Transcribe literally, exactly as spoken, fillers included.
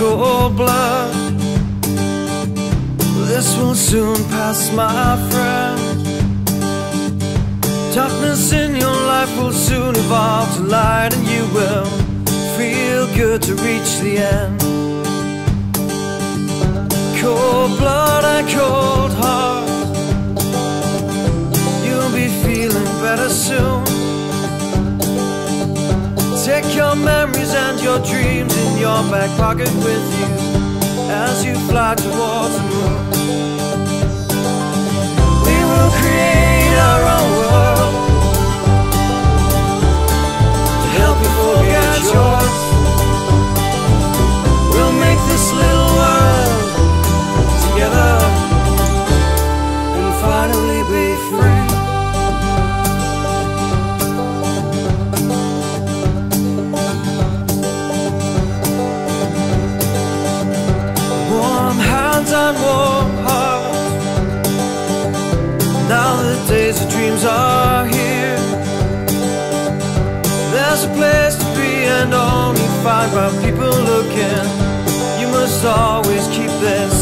cold blood. This will soon pass, my friend. Darkness in your life will soon evolve to light, and you will feel good to reach the end. Cold blood and cold heart, you'll be feeling better soon. Take your memories and your dreams in your back pocket with you as you fly towards the moon. We will create our own world to help you forget yours. We'll make this little world together and finally be free. Warm heart, now the days of dreams are here. There's a place to be and only find by people looking. You must always keep this